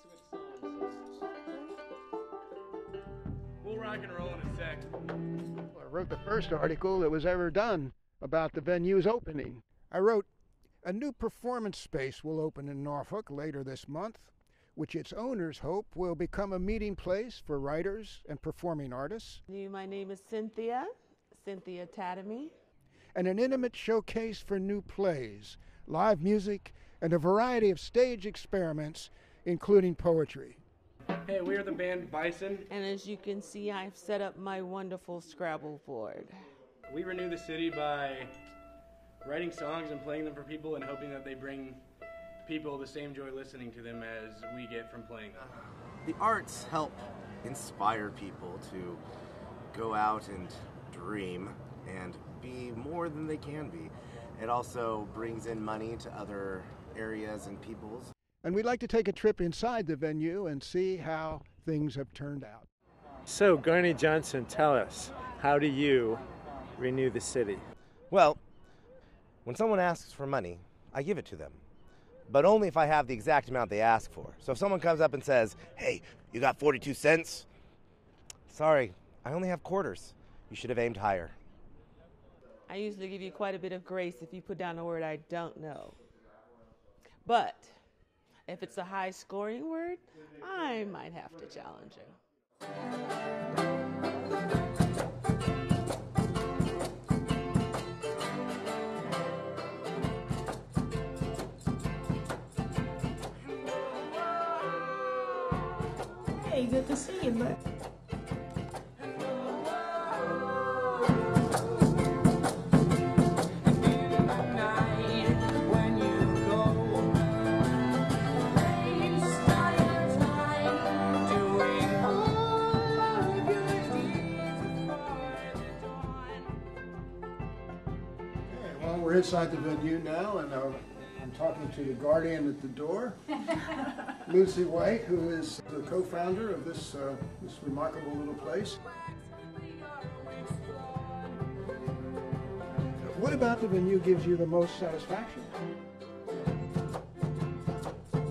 to its songs. We'll rock and roll in a sec. Well, I wrote the first article that was ever done about the venue's opening. I wrote, "A new performance space will open in Norfolk later this month, which its owners hope will become a meeting place for writers and performing artists. My name is Cynthia Tademy. And an intimate showcase for new plays, live music, and a variety of stage experiments, including poetry." Hey, we are the band Bison. And as you can see, I've set up my wonderful Scrabble board. We renew the city by writing songs and playing them for people and hoping that they bring people the same joy listening to them as we get from playing them. The arts help inspire people to go out and dream and be more than they can be. It also brings in money to other areas and peoples. And we'd like to take a trip inside the venue and see how things have turned out. So, Garney Johnson, tell us, how do you renew the city? Well, when someone asks for money, I give it to them, but only if I have the exact amount they ask for. So if someone comes up and says, "Hey, you got 42 cents? Sorry, I only have quarters. You should have aimed higher." I usually give you quite a bit of grace if you put down a word I don't know. But if it's a high scoring word, I might have to challenge you. Hey, good to see you, bud. We're inside the venue now, and I'm talking to the guardian at the door, Lucy White, who is the co-founder of this remarkable little place. What about the venue gives you the most satisfaction?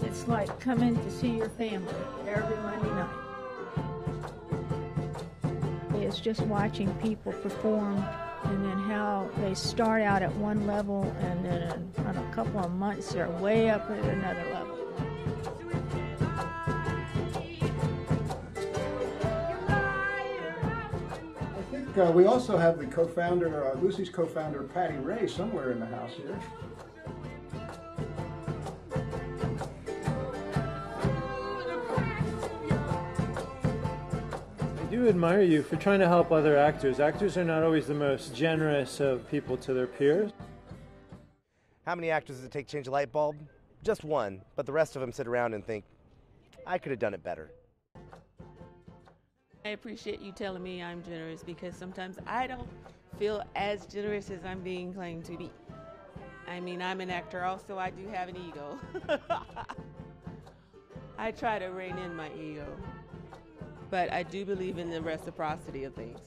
It's like coming to see your family every Monday night. It's just watching people perform, and then how they start out at one level, and then in a couple of months they're way up at another level. I think we also have the co-founder, Lucy's co-founder, Patti Wray, somewhere in the house here. I do admire you for trying to help other actors. Actors are not always the most generous of people to their peers. How many actors does it take to change a light bulb? Just one, but the rest of them sit around and think, I could have done it better. I appreciate you telling me I'm generous, because sometimes I don't feel as generous as I'm being claimed to be. I mean, I'm an actor also, I do have an ego. I try to rein in my ego. But I do believe in the reciprocity of things.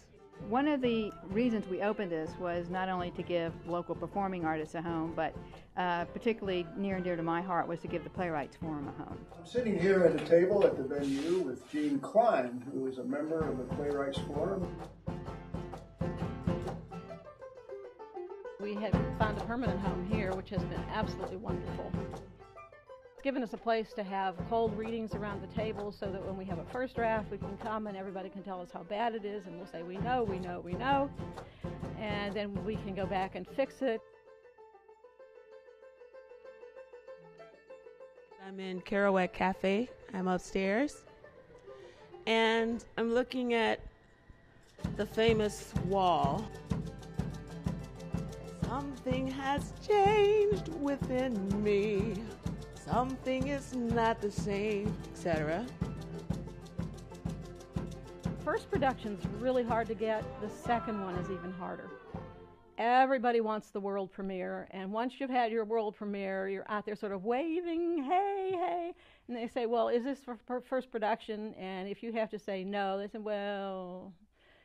One of the reasons we opened this was not only to give local performing artists a home, but particularly near and dear to my heart was to give the Playwrights Forum a home. I'm sitting here at a table at the venue with Jean Klein, who is a member of the Playwrights Forum. We have found a permanent home here, which has been absolutely wonderful. It's given us a place to have cold readings around the table, so that when we have a first draft, we can come and everybody can tell us how bad it is, and we'll say, we know, we know, we know, and then we can go back and fix it. I'm in Kerouac Cafe, I'm upstairs, and I'm looking at the famous wall. Something has changed within me. Something is not the same, etc. First production's really hard to get. The second one is even harder. Everybody wants the world premiere, and once you've had your world premiere, you're out there sort of waving, hey, hey, and they say, well, is this for first production? And if you have to say no, they say, well,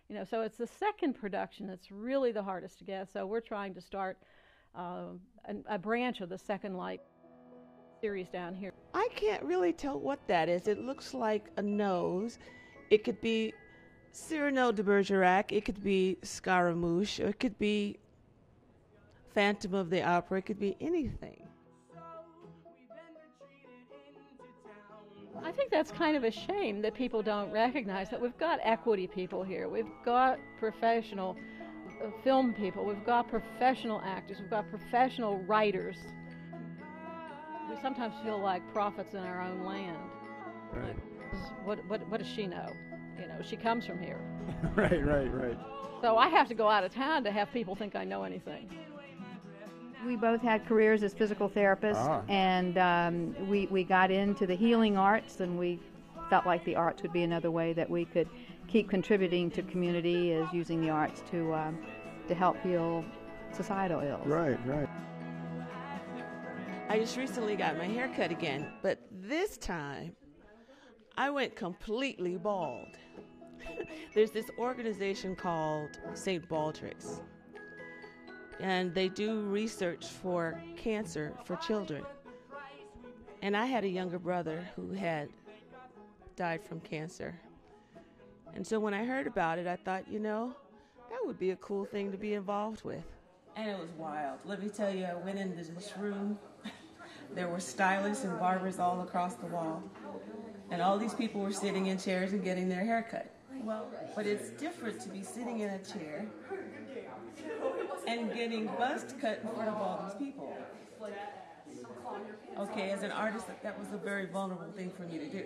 you know, so it's the second production that's really the hardest to get, so we're trying to start a branch of the Second Light. series down here. I can't really tell what that is. It looks like a nose. It could be Cyrano de Bergerac. It could be Scaramouche. Or it could be Phantom of the Opera. It could be anything. I think that's kind of a shame that people don't recognize that we've got equity people here. We've got professional film people. We've got professional actors. We've got professional writers. We sometimes feel like prophets in our own land. Right. What does she know? You know, she comes from here. Right. So I have to go out of town to have people think I know anything. We both had careers as physical therapists, and we got into the healing arts, and we felt like the arts would be another way that we could keep contributing to community, is using the arts to help heal societal ills. Right. I just recently got my hair cut again, but this time I went completely bald. There's this organization called St. Baldrick's, and they do research for cancer for children. And I had a younger brother who had died from cancer. And so when I heard about it, I thought, you know, that would be a cool thing to be involved with. And it was wild. Let me tell you, I went into this room. There were stylists and barbers all across the wall. And all these people were sitting in chairs and getting their hair cut. Well, but it's different to be sitting in a chair and getting bust cut in front of all these people. Okay, as an artist, that was a very vulnerable thing for me to do.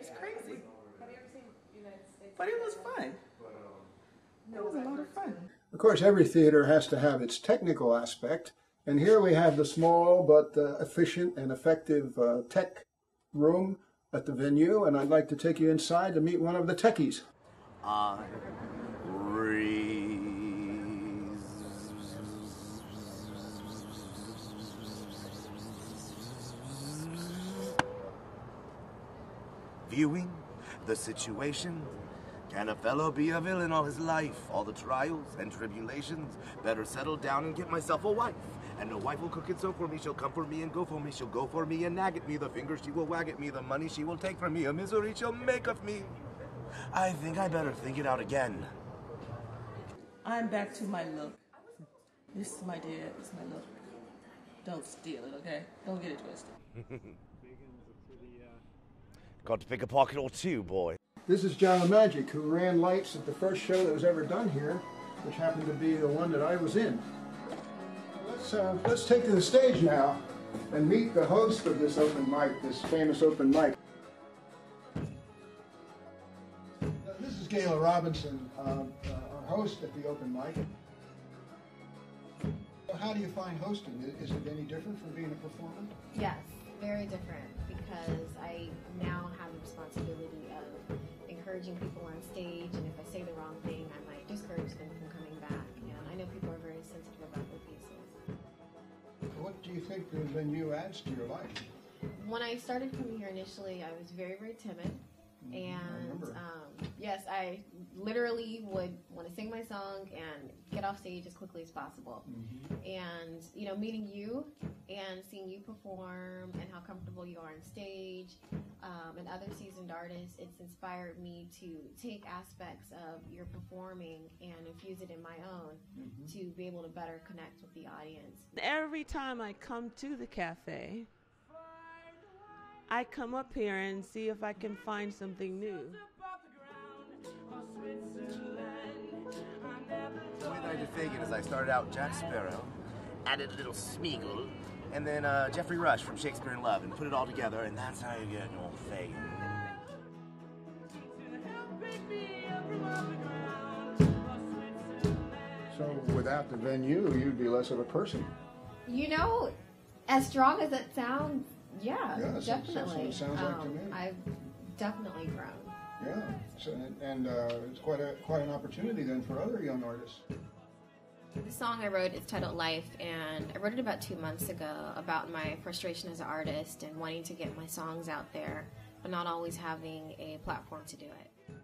It's crazy. But it was fun. It was a lot of fun. Of course, every theater has to have its technical aspect, and here we have the small but efficient and effective tech room at the venue, and I'd like to take you inside to meet one of the techies. Viewing the situation. Can a fellow be a villain all his life? All the trials and tribulations. Better settle down and get myself a wife. And a wife will cook and sew for me. She'll come for me and go for me. She'll go for me and nag at me. The fingers she will wag at me. The money she will take from me. A misery she'll make of me. I think I better think it out again. I'm back to my look. This is my dad. This is my look. Don't steal it, okay? Don't get it twisted. Got to pick a pocket or two, boy. This is John Magic, who ran lights at the first show that was ever done here, which happened to be the one that I was in. Let's take to the stage now and meet the host of this open mic, this famous open mic. This is Gayla Robinson, our host at the open mic. So how do you find hosting? Is it any different from being a performer? Yes, very different, because I now have the responsibility of encouraging people on stage, and if I say the wrong thing, I might discourage them from coming back. And I know people are very sensitive about their pieces. What do you think the venue adds to your life? When I started coming here initially, I was very, very timid. And yes, I literally would want to sing my song and get off stage as quickly as possible. And you know, meeting you and seeing you perform and how comfortable you are on stage, and other seasoned artists, it's inspired me to take aspects of your performing and infuse it in my own to be able to better connect with the audience. Every time I come to the cafe, I come up here and see if I can find something new. The way that I did Fagin is I started out Jack Sparrow, added a little Smeagol, and then Jeffrey Rush from Shakespeare in Love, and put it all together, and that's how you get an old Fagin. So without the venue, you'd be less of a person. You know, as strong as it sounds, yeah, definitely. That's what it sounds like to me. I've definitely grown. Yeah, so, and it's quite an opportunity then for other young artists. The song I wrote is titled Life, and I wrote it about 2 months ago about my frustration as an artist and wanting to get my songs out there, but not always having a platform to do it.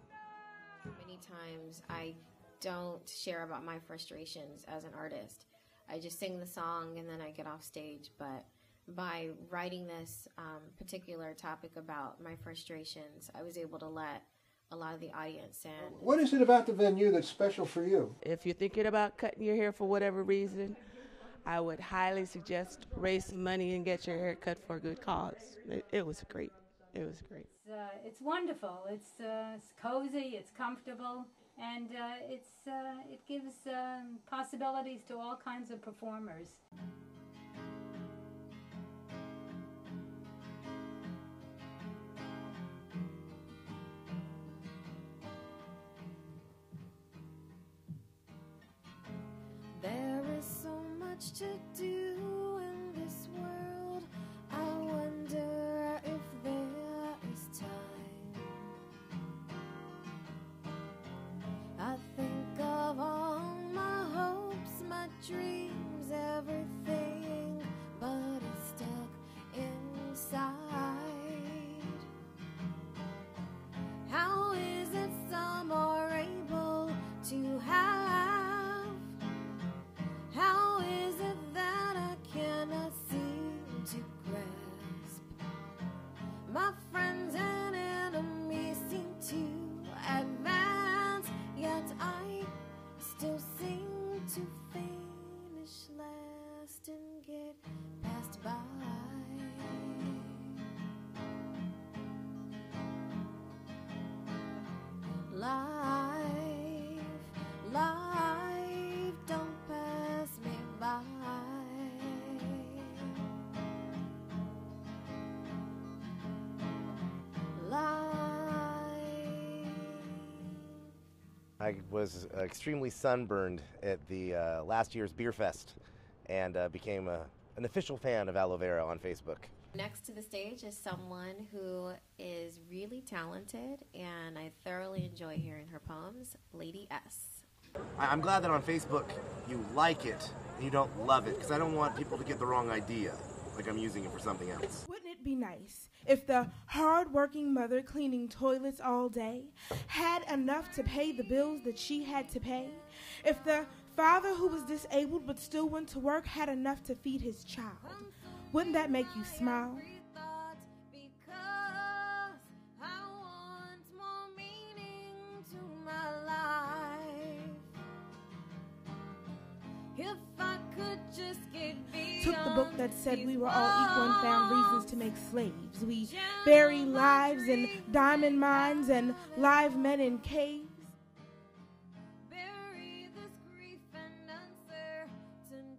Many times I don't share about my frustrations as an artist. I just sing the song and then I get off stage, but by writing this particular topic about my frustrations, I was able to let a lot of the audience in. What is it about the venue that's special for you? If you're thinking about cutting your hair for whatever reason, I would highly suggest raise some money and get your hair cut for a good cause. It was great. It was great. It's wonderful. It's cozy. It's comfortable. And it gives possibilities to all kinds of performers. There is so much to do in this world. I wonder if there is time. I think of all my hopes, my dreams, everything, but it's stuck inside. How is it some are able to have? My friends and enemies seem to advance, yet I still seem to finish last and get passed by. Life, don't pass me by. I was extremely sunburned at the last year's Beer Fest and became an official fan of Aloe Vera on Facebook. Next to the stage is someone who is really talented, and I thoroughly enjoy hearing her poems, Lady S. I'm glad that on Facebook you like it and you don't love it, because I don't want people to get the wrong idea, like I'm using it for something else. Wouldn't it be nice if the hard-working mother cleaning toilets all day had enough to pay the bills that she had to pay? If the father who was disabled but still went to work had enough to feed his child? Wouldn't that make you smile? If I could just get beyond, took the book that said we were all equal and found reasons to make slaves. We bury lives in diamond mines and live men in caves. Bury this grief and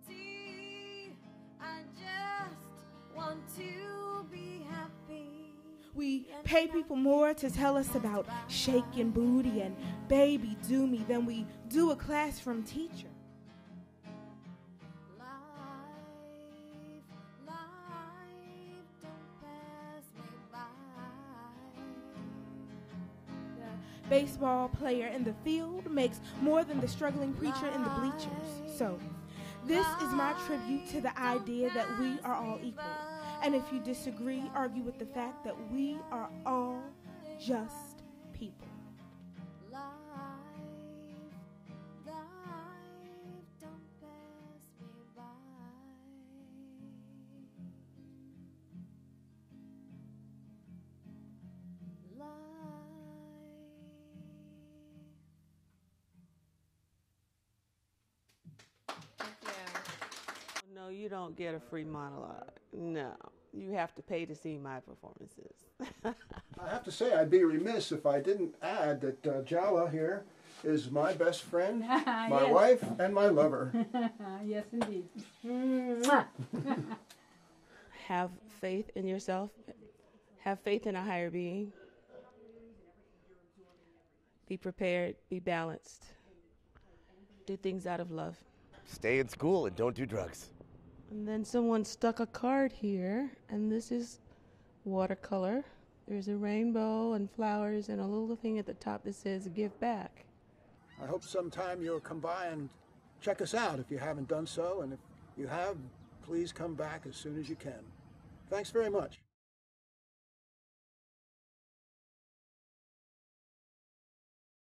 uncertainty. I just want to be happy. We pay people more to tell us about shaking booty and baby do me than we do a classroom teacher. Baseball player in the field makes more than the struggling preacher in the bleachers. So, this is my tribute to the idea that we are all equal. And if you disagree, argue with the fact that we are all just people. You don't get a free monologue. No, you have to pay to see my performances. I have to say, I'd be remiss if I didn't add that Jala here is my best friend, my yes. wife, and my lover. Yes, indeed. Have faith in yourself. Have faith in a higher being. Be prepared. Be balanced. Do things out of love. Stay in school and don't do drugs. And then someone stuck a card here, and this is watercolor. There's a rainbow and flowers and a little thing at the top that says give back. I hope sometime you'll come by and check us out if you haven't done so, and if you have, please come back as soon as you can. Thanks very much.